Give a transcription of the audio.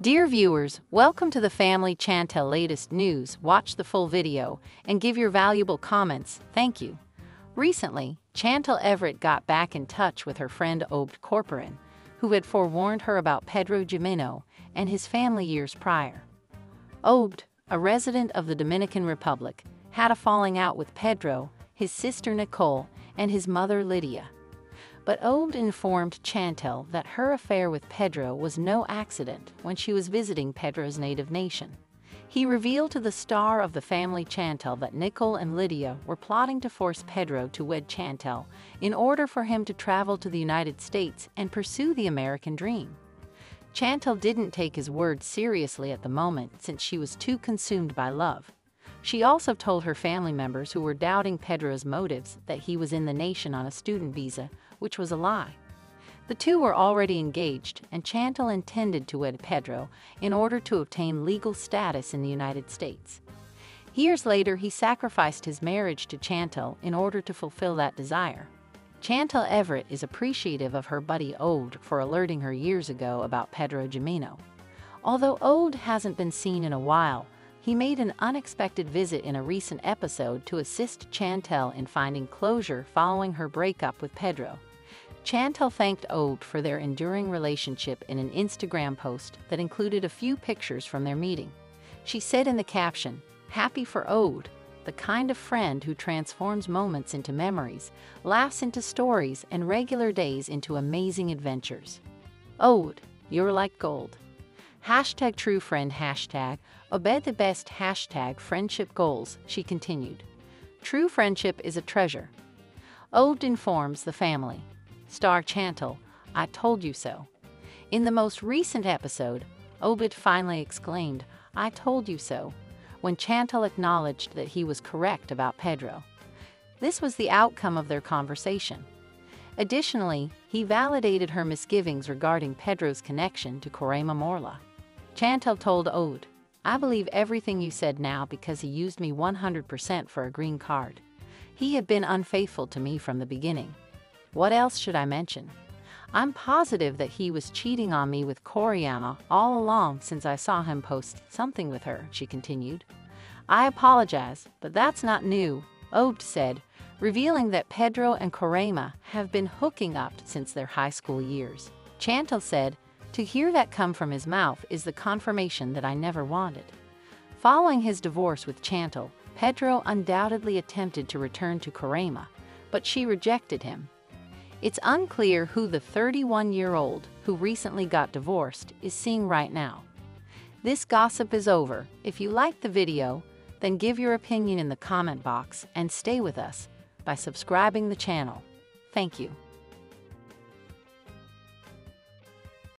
Dear viewers, welcome to the Family Chantel latest news. Watch the full video and give your valuable comments. Thank you. Recently, Chantel Everett got back in touch with her friend Obed Corporan, who had forewarned her about Pedro Jimeno and his family years prior. Obed, a resident of the Dominican Republic, had a falling out with Pedro, his sister Nicole, and his mother Lydia. But Obed informed Chantel that her affair with Pedro was no accident when she was visiting Pedro's native nation. He revealed to the star of The Family Chantel that Nicole and Lydia were plotting to force Pedro to wed Chantel in order for him to travel to the United States and pursue the American dream. Chantel didn't take his words seriously at the moment since she was too consumed by love. She also told her family members who were doubting Pedro's motives that he was in the nation on a student visa, which was a lie. The two were already engaged, and Chantel intended to wed Pedro in order to obtain legal status in the United States. Years later, he sacrificed his marriage to Chantel in order to fulfill that desire. Chantel Everett is appreciative of her buddy Obed for alerting her years ago about Pedro Jimeno. Although Obed hasn't been seen in a while, he made an unexpected visit in a recent episode to assist Chantel in finding closure following her breakup with Pedro. Chantel thanked Obed for their enduring relationship in an Instagram post that included a few pictures from their meeting. She said in the caption, "Happy for Obed, the kind of friend who transforms moments into memories, laughs into stories, and regular days into amazing adventures. Obed, you're like gold. Hashtag true friend, hashtag Obed the best, hashtag friendship goals," she continued. True friendship is a treasure. Obed informs the family. Star Chantel, I told you so. In the most recent episode, Obed finally exclaimed, "I told you so," when Chantel acknowledged that he was correct about Pedro. This was the outcome of their conversation. Additionally, he validated her misgivings regarding Pedro's connection to Coraima Morla. Chantel told Obed, "I believe everything you said now because he used me 100% for a green card. He had been unfaithful to me from the beginning. What else should I mention? I'm positive that he was cheating on me with Coraima all along since I saw him post something with her," she continued. "I apologize, but that's not new," Obed said, revealing that Pedro and Coraima have been hooking up since their high school years. Chantel said, "To hear that come from his mouth is the confirmation that I never wanted." Following his divorce with Chantel, Pedro undoubtedly attempted to return to Coraima, but she rejected him. It's unclear who the 31-year-old who recently got divorced is seeing right now. This gossip is over. If you liked the video, then give your opinion in the comment box and stay with us by subscribing the channel. Thank you.